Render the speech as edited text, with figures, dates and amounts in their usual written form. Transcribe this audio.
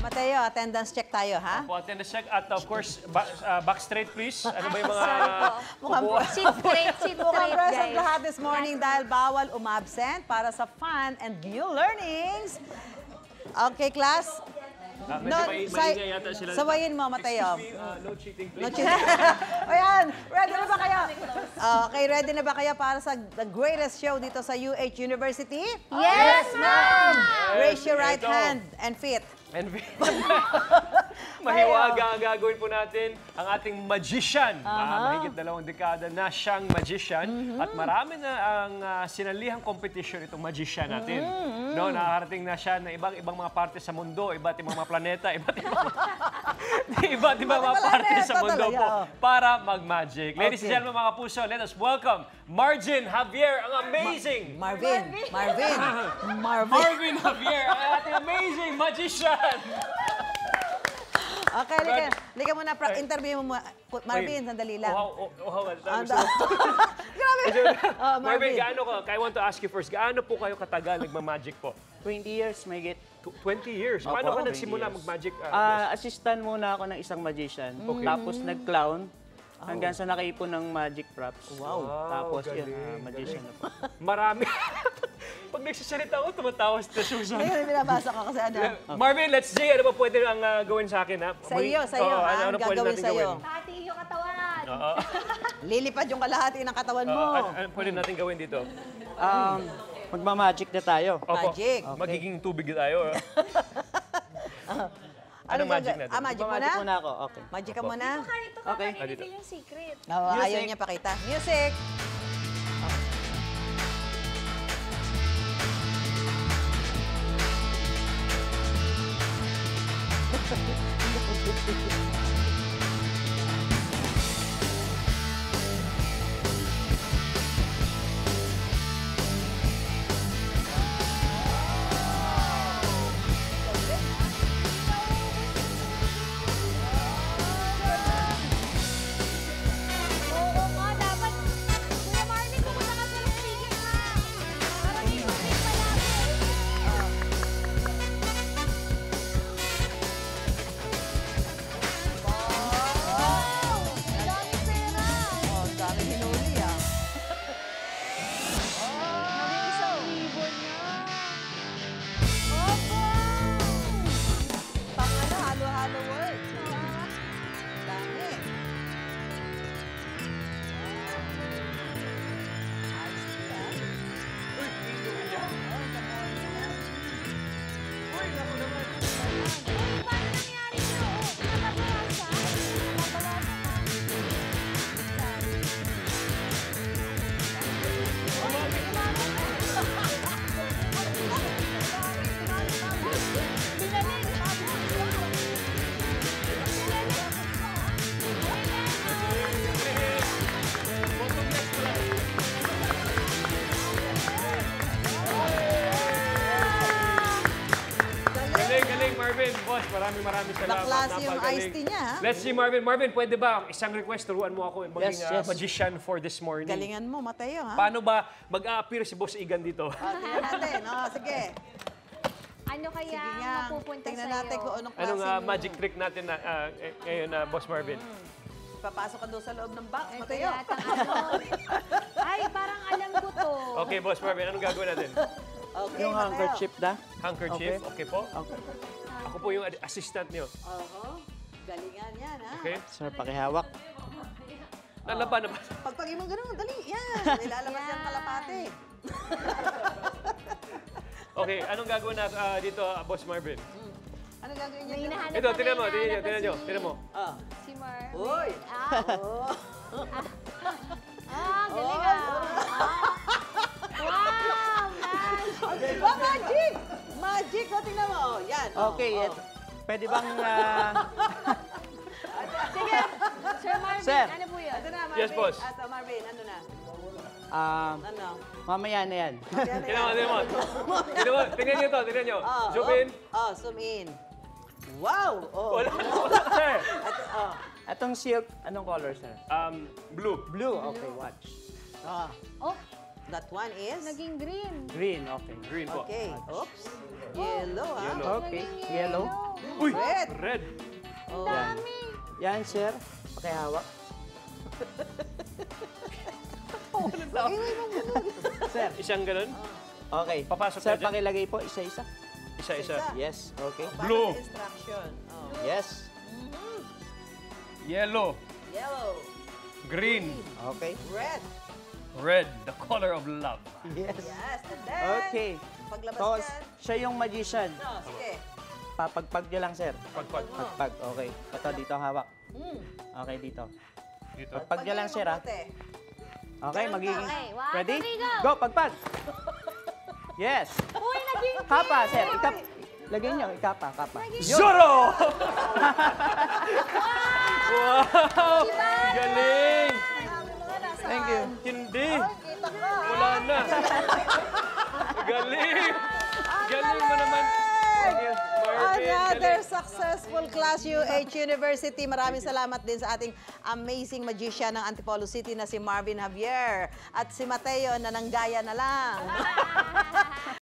Mateo, attendance check tayo, ha? Opo, attendance check. At of course, back straight, please. Ano ba yung mga... Mukhang present lahat this morning dahil bawal umabsent para sa fun and new learnings. Okay, class? No, sawayin mo, Mateo. Excuse me, no cheating, please. Ayan, ready na ba kayo? Okay, ready na ba kayo para sa the greatest show dito sa UH University? Yes, ma'am! Raise your right hand and feet. And mahiwaga ang gagawin po natin ang ating magician. Mahigit 2 dekada na siyang magician. At marami na ang sinalihang competition itong magician natin. No, nakarating na siya na ibang mga parte sa mundo, iba't-ibang mga planeta, iba't-ibang mga parte sa mundo po para mag-magic. Ladies and gentlemen, mga kapuso, let us welcome Marvin Javier, ang amazing... Marvin Javier, ang ating amazing magician. Okay, liga muna. Interview mo muna. Marvin, sandali lang. Grabe! Marvin, I want to ask you first, gaano po kayo katagal nagmamagic po? 20 years, may get. 20 years? Paano ka nagsimula magmagic? Assistant muna ako ng isang magician. Tapos nag-clown. Hanggang sa nakaipon ng magic props. Wow! Tapos yun, magician na po. Marami. Pag nagsasalita ako, tumatawas na Susan. Ngayon, binabasa ko kasi ano. Marvin, let's see. Ano ba pwede ang gawin sa akin, ha? Sa iyo. Ano pwede natin gawin? Pati yung katawan. Lilipad yung kalahati ng katawan mo. Ano pwede natin gawin dito? Magmamagic na tayo. Magic. Magiging tubig tayo. Ano magic natin? Magic muna? Magic muna ako, okay. Magic ka muna? Dito ka na, kanilipin yung secret. Ayaw niya pakita. Music! Boss, maraming salamat. Baklas yung iced tea niya, ha? Let's see, Marvin. Marvin, pwede ba? Isang request, turuan mo ako maging magician for this morning. Galingan mo, Mateo, ha? Paano ba mag-a-appear si Boss Igan dito? Tingnan natin. O, sige. Ano kaya mapupunta sa'yo? Tingnan natin kung anong klaseng... Anong magic trick natin ngayon, Boss Marvin? Papasok ka doon sa loob ng box, Mateo. Ay, parang alam ko to. Okay, Boss Marvin, anong gagawin natin? Yung handkerchief na. Handkerchief, okay po. Ako po yung assistant niyo. Oo. Galingan yan, ha? Okay. Sir, pakihawak. Lalaban naman. Pagpagay mo gano'n, dali. Yan. Nilalabas yung kalapate. Okay. Anong gagawin na dito, Boss Marvin? Anong gagawin niya? Ito, tinan mo. Tinan mo. Si Marvin. Uy! Galingan. Wow! Magic! Magic! O, tingnan mo. Yan. Okay. Pwede bang... Sige. Sir Marvin, ano po yun? Ito na, Marvin. Yes, boss. Ito, Marvin, ano na? Ano? Mamaya na yan. Tingnan nyo ito, tingnan nyo. Zoom in. Zoom in. Wow! Wala na. Itong silk, anong color, sir? Blue. Blue? Okay, watch. Oh. That one is? Naging green. Green, okay. Green po. Okay. Oops. Yellow, ha? Yellow. Okay. Yellow. Uy! Red! Red! Oh. Dami! Yan, sir. Pakihawak. Sir, isang ganun? Okay. Papasok na dyan. Sir, pakilagay po isa-isa. Isa-isa? Yes. Okay. Blue! Yes. Yellow. Yellow. Green. Okay. Red. Red, the color of love. Yes. Yes, and then... Okay. Paglabas so, yan. Siya yung magician. No, sige. Papagpag niya lang, sir. Pagpag. Pagpag, okay. Ito, dito hawak. Okay, dito. Dito. Pagpag niya lang, sir, ha? Okay, magiging... Okay, one, ready? Go, pagpag! Yes. Uy, naging green. Kapa, sir. Ikap... Lagyan niyo, ikapa, kapa. Zoro! Wow! Galing! Thank you. Hindi. Wala na. Galing! Galing mo naman. Another successful class UH University. Maraming salamat din sa ating amazing magician ng Antipolo City na si Marvin Javier at si Mateo na nanggaya na lang.